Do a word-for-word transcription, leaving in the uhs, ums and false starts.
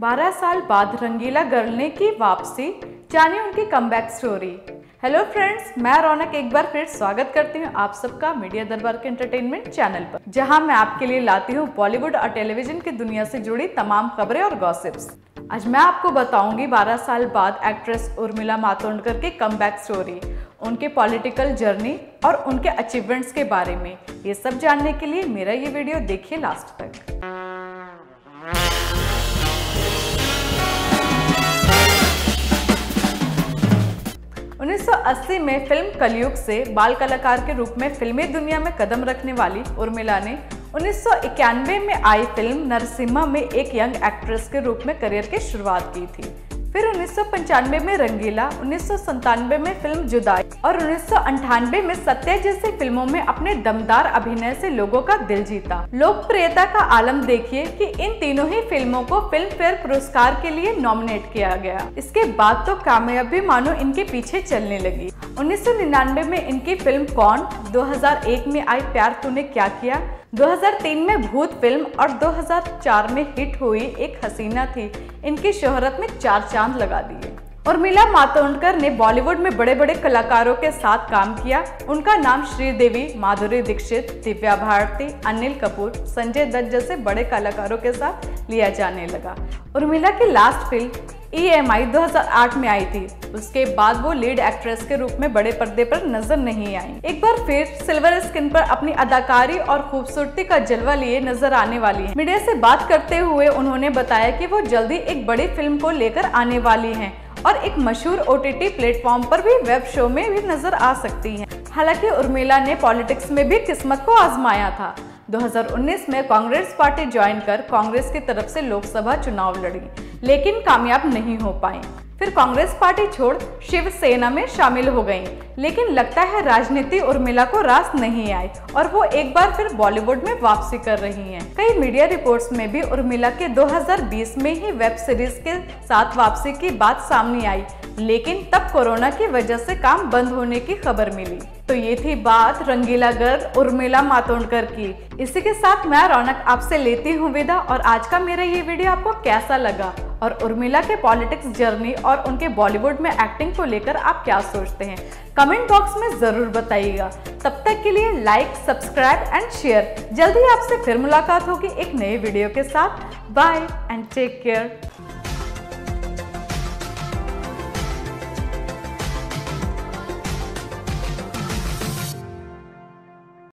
बारह साल बाद रंगीला गर्ल ने की वापसी, जानिए उनकी कमबैक स्टोरी। हेलो फ्रेंड्स, मैं रौनक एक बार फिर स्वागत करती हूँ आप सबका मीडिया दरबार के एंटरटेनमेंट चैनल पर, जहाँ मैं आपके लिए लाती हूँ बॉलीवुड और टेलीविजन की दुनिया से जुड़ी तमाम खबरें और गॉसिप्स। आज मैं आपको बताऊंगी बारह साल बाद एक्ट्रेस उर्मिला मातोंडकर की कमबैक स्टोरी, उनके पॉलिटिकल जर्नी और उनके अचीवमेंट्स के बारे में। ये सब जानने के लिए मेरा ये वीडियो देखिए लास्ट तक। उन्नीस सौ अस्सी में फिल्म कलयुग से बाल कलाकार के रूप में फिल्मी दुनिया में कदम रखने वाली उर्मिला ने उन्नीस सौ इक्यानवे में आई फिल्म नरसिम्हा में एक यंग एक्ट्रेस के रूप में करियर की शुरुआत की थी। फिर उन्नीस सौ पंचानवे में रंगीला, उन्नीस सौ सत्तानवे में फिल्म जुदाई और उन्नीस सौ अट्ठानवे में सत्या जैसी फिल्मों में अपने दमदार अभिनय से लोगों का दिल जीता। लोकप्रियता का आलम देखिए कि इन तीनों ही फिल्मों को फिल्म फेयर पुरस्कार के लिए नॉमिनेट किया गया। इसके बाद तो कामयाबी मानो इनके पीछे चलने लगी। उन्नीस सौ निन्यानवे में इनकी फिल्म कौन, दो हज़ार एक में आई प्यार तूने क्या किया, दो हज़ार तीन में भूत फिल्म और दो हज़ार चार में हिट हुई एक हसीना थी इनकी शोहरत में चार चांद लगा दिए। उर्मिला मातोंडकर ने बॉलीवुड में बड़े बड़े कलाकारों के साथ काम किया। उनका नाम श्रीदेवी, माधुरी दीक्षित, दिव्या भारती, अनिल कपूर, संजय दत्त जैसे बड़े कलाकारों के साथ लिया जाने लगा। उर्मिला की last film E M I दो हज़ार आठ में आई थी। उसके बाद वो लीड एक्ट्रेस के रूप में बड़े पर्दे पर नजर नहीं आई। एक बार फिर सिल्वर स्क्रीन पर अपनी अदाकारी और खूबसूरती का जलवा लिए नजर आने वाली हैं। मीडिया से बात करते हुए उन्होंने बताया कि वो जल्दी एक बड़ी फिल्म को लेकर आने वाली हैं और एक मशहूर ओ टी टी प्लेटफॉर्म पर भी वेब शो में भी नजर आ सकती हैं। हालांकि उर्मिला ने पॉलिटिक्स में भी किस्मत को आजमाया था। दो हज़ार उन्नीस में कांग्रेस पार्टी ज्वाइन कर कांग्रेस की तरफ से लोकसभा चुनाव लड़ी, लेकिन कामयाब नहीं हो पाई। फिर कांग्रेस पार्टी छोड़ शिवसेना में शामिल हो गईं, लेकिन लगता है राजनीति उर्मिला को रास नहीं आई और वो एक बार फिर बॉलीवुड में वापसी कर रही हैं। कई मीडिया रिपोर्ट्स में भी उर्मिला के दो हज़ार बीस में ही वेब सीरीज के साथ वापसी की बात सामने आई, लेकिन तब कोरोना की वजह से काम बंद होने की खबर मिली। तो ये थी बात रंगीला गर्ल उर्मिला मातोंडकर की। इसी के साथ मैं रौनक आपसे लेती हूँ विदा। और आज का मेरा ये वीडियो आपको कैसा लगा और उर्मिला के पॉलिटिक्स जर्नी और उनके बॉलीवुड में एक्टिंग को लेकर आप क्या सोचते हैं, कमेंट बॉक्स में जरूर बताइएगा। तब तक के लिए लाइक, सब्सक्राइब एंड शेयर। जल्दी आपसे फिर मुलाकात होगी एक नए वीडियो के साथ। Bye and take care.